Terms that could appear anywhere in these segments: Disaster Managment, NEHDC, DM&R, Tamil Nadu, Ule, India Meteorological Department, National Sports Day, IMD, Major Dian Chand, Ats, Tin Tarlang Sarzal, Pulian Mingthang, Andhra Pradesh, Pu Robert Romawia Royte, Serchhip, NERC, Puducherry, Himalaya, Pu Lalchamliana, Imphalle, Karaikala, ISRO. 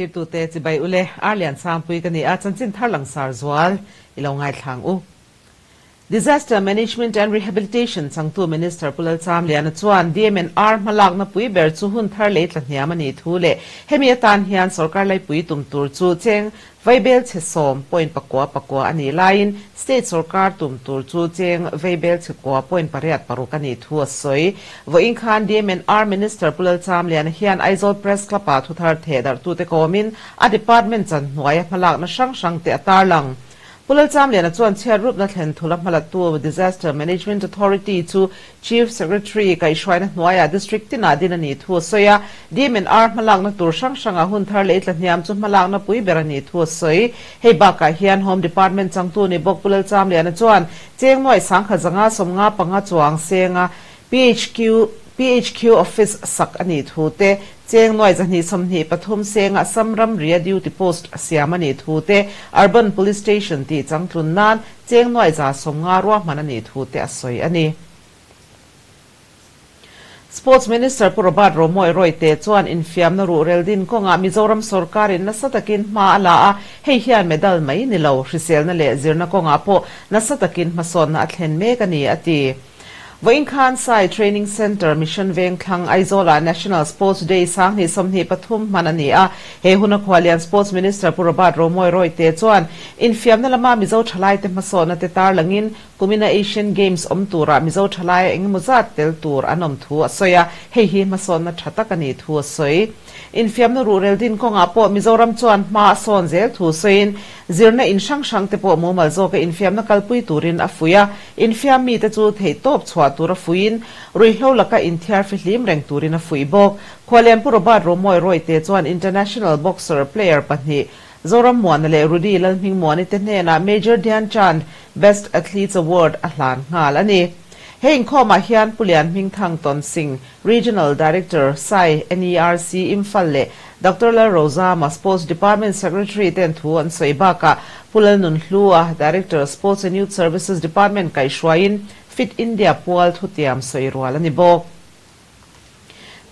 Thir tu te chibai ule arlian Sam Puig ani Ats and Tin Tarlang Sarzal ilongai thang u. Disaster Management and Rehabilitation Sangtu Minister Pu Lalchamliana chuan DM&R malak na pui ber chu Hunthar le tlanhiam ani thule hemi tan hian sarkar lai pui tumtur chu cheng Vaibelchhe som point pakwa ani line state sarkar tumtur chu cheng Vaibelchhe kwa point pariat parukani thu soi Wengkhang DM&R Minister Pu Lalchamliana hian Aizawl press club a thuthar thedar tu te komin a department chan hnuai malak na sang sang te atarlang Pu Lalchamliana chuan chairrup na thlenthulak malatu Disaster Management Authority to Chief Secretary Kaishwain hnuaiah district tina dinani thu soya DM&R malak na tur sang sanga Hunthar le tlanhiam chu malak na pui berani thu soi heibaka hian Home Department changtu ni bok Pu Lalchamliana chuan chengmoi sangkha janga somnga panga chuang senga PHQ office sak ani thu te Cheng noi zani somni pathum senga samram ria duty post siamani thute urban police station ti changthun nan cheng noi za somnga ruah manani thute asoi ani Sports Minister Pu Robert Romawia Royte chuan infiam na rural din konga Mizoram sorkarin nasatakin ma ala hei hian medal mai nilo hrisel na le zirna konga po nasatakin mason na athlen mekani ati Wengkhang Sai Training Center Mission Wengkhang Aizawl National Sports Day sanghi somni pathum manani a he hunakhwalian Sports Minister Pu Robert Romawia Royte chuan infiam na lama mizo thalai te masona te tar langin kumina Asian Games omtura mizo thalai engmuzat tel tur anom thu asoya he hi masona thatakani thu soi infiam na rural din konga po Mizoram chuan ma son zel thu sein zirna in sang sang te po mo malzo ka infiam na kalpui turin afuya infiam mi te chu thei top chwa tura fuin roihlo laka inthiar filim reng turina fuibok khwalem Pu Robert Romawia Royte chuan international boxer player pani zoram monale rudi lalming monite nena Major Dian Chand best athletes award ahlan ngalani hein khoma hian Pulian Mingthang ton sing regional director sai NERC Imphalle Dr. La Rosa Ma Sports Department Secretary Tenthuan Soibaka Pulanun Hlua Director Sports and Youth Services Department Kaishwain Fit India Pual Thutiam Soirwalani Bok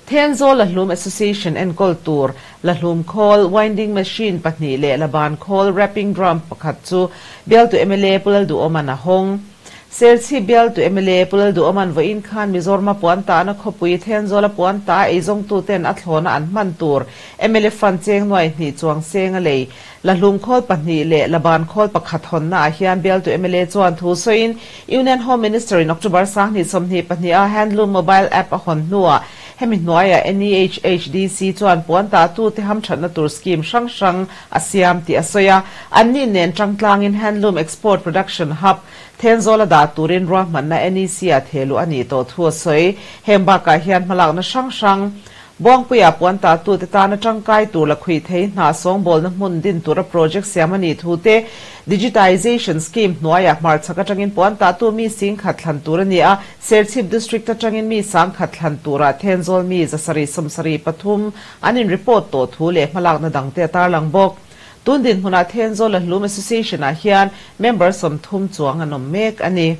Thenzawl Lahlum Association and Kultur Lahlum Call Winding Machine Patni Le Laban Call Rapping Drum Pakhatsu Bial to MLA Pu Lalduhoman Ahong Serchhip Bial to MLA Pu Lalduhoman Wengkhang Mizorma Puanta na Khopui Thenzawl Puanta Aizong Tuten Athlona An Mantur MLA Fan Cheng Noi Ni Chuang Seng Le Lahlum Call Patni Le Laban Call Pakhathon Na Hian Bial to MLA Chuan Thu Soin Union Home Minister in October Sangni Somni Patni A Handloom Mobile App Ahon Nuwa Heminoya NEHDC chuan puanta tu te ham thatna tur scheme sang sang asiam ti asoya anni nen tangtlang in handloom export production hub Thenzawl da turin rahman na NEC a thelu ani to thu soi hemba ka hian malak na sang sang bongpuya puanta tu te ta na tangkai tur la khui thei na song bol na mun din tur project siamani thu te digitization scheme noya mar chaka tangin puanta tu mi sing khathlan turani a Serchhip district ta tangin mi sang khathlan tura Thenzawl mi zasari samsari pathum anin report to thule malak na dangte tarlang bok tundin huna Thenzawl Lahlum Association a hian members som thum chuang anom mek ani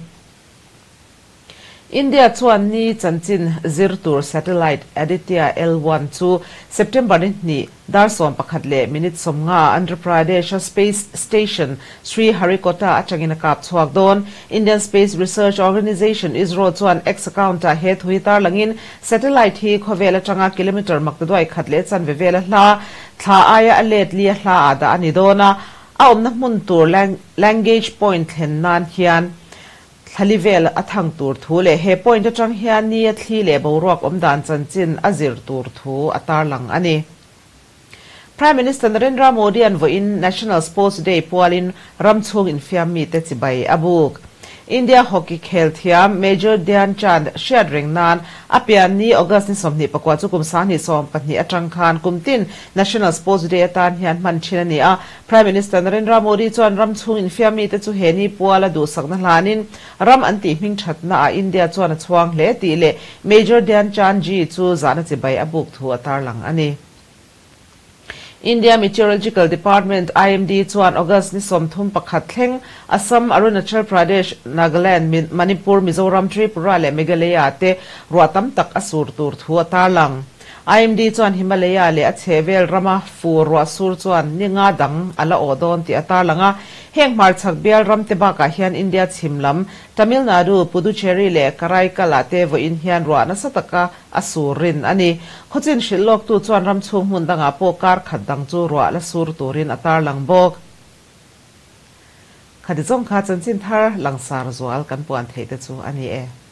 India chuan ni chanchin zirtur satellite Aditya-L1 chu September ni darsom pakhatle minute somnga Andhra Pradesh space station Sri Harikota atangina kap chuak don Indian Space Research Organization ISRO chuan ex account a he thuitar langin satellite hi khowela tanga kilometer makdoi khatle chan vevela hla thla aya alet li hla ada ani dona aomna mun tur language point hennan hian Halivel athang tur thule he point atang hian ni athli le borok omdan chanchin azir tur thu atarlang ani Prime Minister Narendra Modi an voin National Sports Day pualin ramchung infiam mi te chibai abuk India hockey khel thiam Major Dian Chand sharing nan apian ni August ni somni pakwa chukum sahni som pani atang khan kumtin National Sports Day tan hian man chinani a Prime Minister Narendra Modi chuan ramchung infiam mi te chu heni puala du sakna hlanin ram anti hming thatna a India chuan a chuang hle ti le Major Dian Chand ji chu zana chibai abuk thu atarlang ani India Meteorological Department IMD chuan August ni som thum pakhat thleng Assam Arunachal Pradesh Nagaland Manipur Mizoram Tripura le Meghalaya te ruatam tak asur tur thu atarlang IMD chuan Himalaya le a chevel rama furwa sur chuan ninga dang ala odon ti atalanga hengmar chakbel ramte baka hian India chimlam Tamil Nadu Puducherry le Karaikala te vo in hian ruana sataka asurin ani khochin shilok tu chuan ramchhung hundanga pokar khandang chu ruwa la sur turin atarlang bok khadi zong kha chanchin thar langsar zual kan puan theite chu ani e